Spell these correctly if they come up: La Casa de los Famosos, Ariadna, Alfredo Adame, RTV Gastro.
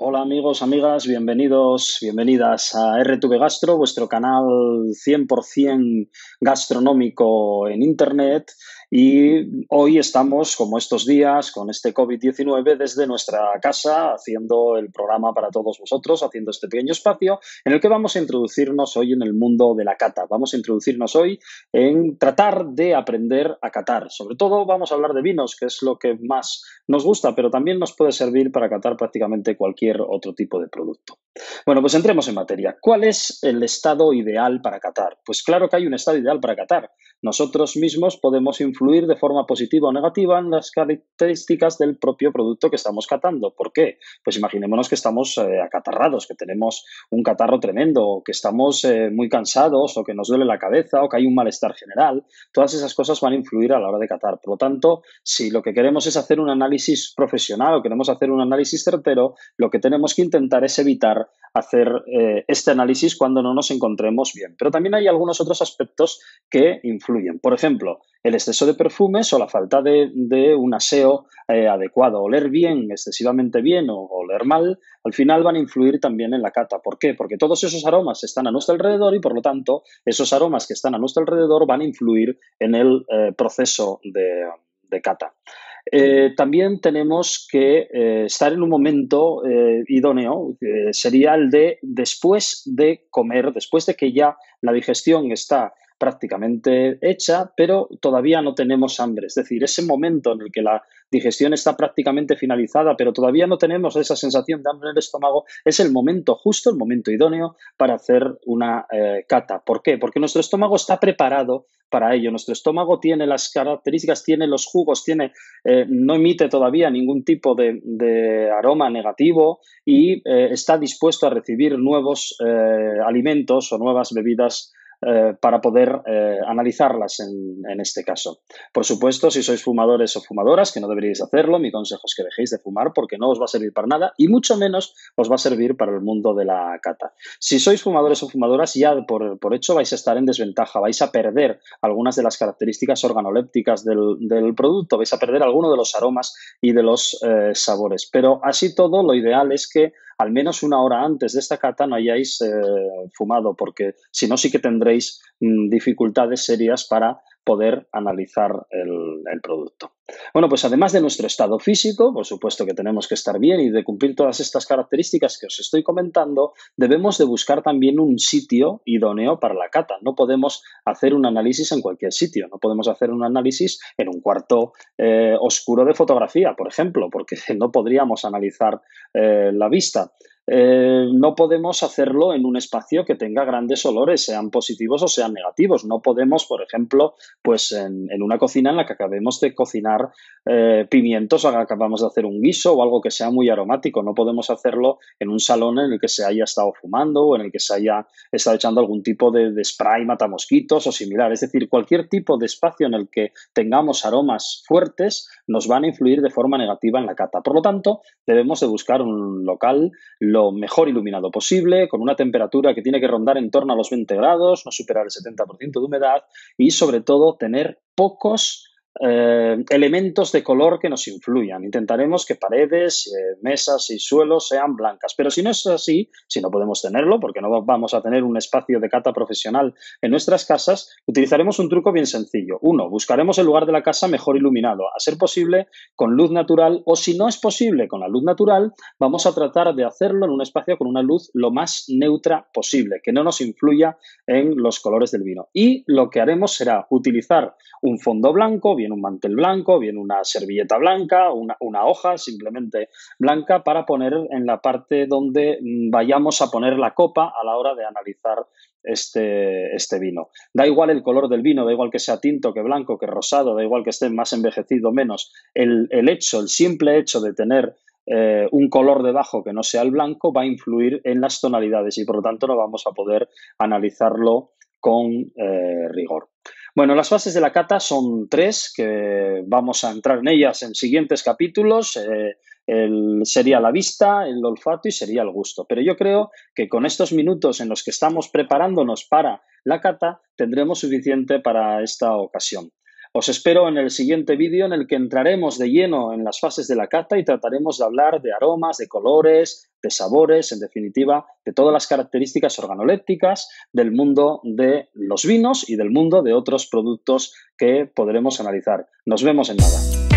Hola amigos, amigas, bienvenidos, bienvenidas a RTV Gastro, vuestro canal 100% gastronómico en Internet. Y hoy estamos, como estos días, con este COVID-19 desde nuestra casa, haciendo el programa para todos vosotros, haciendo este pequeño espacio en el que vamos a introducirnos hoy en el mundo de la cata. Vamos a introducirnos hoy en tratar de aprender a catar. Sobre todo vamos a hablar de vinos, que es lo que más nos gusta, pero también nos puede servir para catar prácticamente cualquier otro tipo de producto. Bueno, pues entremos en materia. ¿Cuál es el estado ideal para catar? Pues claro que hay un estado ideal para catar. Nosotros mismos podemos influir de forma positiva o negativa en las características del propio producto que estamos catando. ¿Por qué? Pues imaginémonos que estamos acatarrados, que tenemos un catarro tremendo, o que estamos muy cansados, o que nos duele la cabeza, o que hay un malestar general. Todas esas cosas van a influir a la hora de catar. Por lo tanto, si lo que queremos es hacer un análisis profesional o queremos hacer un análisis certero, lo que tenemos que intentar es evitar hacer este análisis cuando no nos encontremos bien. Pero también hay algunos otros aspectos que influyen. Por ejemplo, el exceso de perfumes o la falta de un aseo adecuado. Oler bien, excesivamente bien, o oler mal, al final van a influir también en la cata. ¿Por qué? Porque todos esos aromas están a nuestro alrededor y, por lo tanto, esos aromas que están a nuestro alrededor van a influir en el proceso de cata. También tenemos que estar en un momento idóneo, sería el de después de comer, después de que ya la digestión está prácticamente hecha, pero todavía no tenemos hambre. Es decir, ese momento en el que la digestión está prácticamente finalizada, pero todavía no tenemos esa sensación de hambre en el estómago, es el momento justo, el momento idóneo para hacer una cata. ¿Por qué? Porque nuestro estómago está preparado para ello. Nuestro estómago tiene las características, tiene los jugos, tiene, no emite todavía ningún tipo de aroma negativo y está dispuesto a recibir nuevos alimentos o nuevas bebidas para poder analizarlas en este caso. Por supuesto, si sois fumadores o fumadoras, que no deberíais hacerlo, mi consejo es que dejéis de fumar porque no os va a servir para nada y mucho menos os va a servir para el mundo de la cata. Si sois fumadores o fumadoras, ya por hecho vais a estar en desventaja, vais a perder algunas de las características organolépticas del producto, vais a perder alguno de los aromas y de los sabores. Pero así todo, lo ideal es que al menos una hora antes de esta cata no hayáis fumado, porque si no sí que tendréis dificultades serias para poder analizar el producto. Bueno, pues además de nuestro estado físico, por supuesto que tenemos que estar bien y de cumplir todas estas características que os estoy comentando, debemos de buscar también un sitio idóneo para la cata. No podemos hacer un análisis en cualquier sitio, no podemos hacer un análisis en un cuarto oscuro de fotografía, por ejemplo, porque no podríamos analizar la vista. No podemos hacerlo en un espacio que tenga grandes olores, sean positivos o sean negativos. No podemos, por ejemplo, pues en una cocina en la que acabemos de cocinar pimientos, o acabamos de hacer un guiso o algo que sea muy aromático. No podemos hacerlo en un salón en el que se haya estado fumando o en el que se haya estado echando algún tipo de spray matamosquitos o similar. Es decir, cualquier tipo de espacio en el que tengamos aromas fuertes nos van a influir de forma negativa en la cata. Por lo tanto, debemos de buscar un local lo mejor iluminado posible, con una temperatura que tiene que rondar en torno a los 20 grados, no superar el 70% de humedad y, sobre todo, tener pocos elementos de color que nos influyan. Intentaremos que paredes, mesas y suelos sean blancas, pero si no es así, si no podemos tenerlo porque no vamos a tener un espacio de cata profesional en nuestras casas, utilizaremos un truco bien sencillo. Uno, buscaremos el lugar de la casa mejor iluminado, a ser posible con luz natural, o si no es posible con la luz natural, vamos a tratar de hacerlo en un espacio con una luz lo más neutra posible, que no nos influya en los colores del vino. Y lo que haremos será utilizar un fondo blanco, bien un mantel blanco, bien una servilleta blanca, una hoja simplemente blanca para poner en la parte donde vayamos a poner la copa a la hora de analizar este vino. Da igual el color del vino, da igual que sea tinto, que blanco, que rosado, da igual que esté más envejecido o menos. El simple hecho de tener un color debajo que no sea el blanco va a influir en las tonalidades y por lo tanto no vamos a poder analizarlo con rigor. Bueno, las fases de la cata son tres, que vamos a entrar en ellas en siguientes capítulos. Sería la vista, el olfato y sería el gusto. Pero yo creo que con estos minutos en los que estamos preparándonos para la cata tendremos suficiente para esta ocasión. Os espero en el siguiente vídeo en el que entraremos de lleno en las fases de la cata y trataremos de hablar de aromas, de colores, de sabores, en definitiva, de todas las características organolépticas del mundo de los vinos y del mundo de otros productos que podremos analizar. Nos vemos en nada.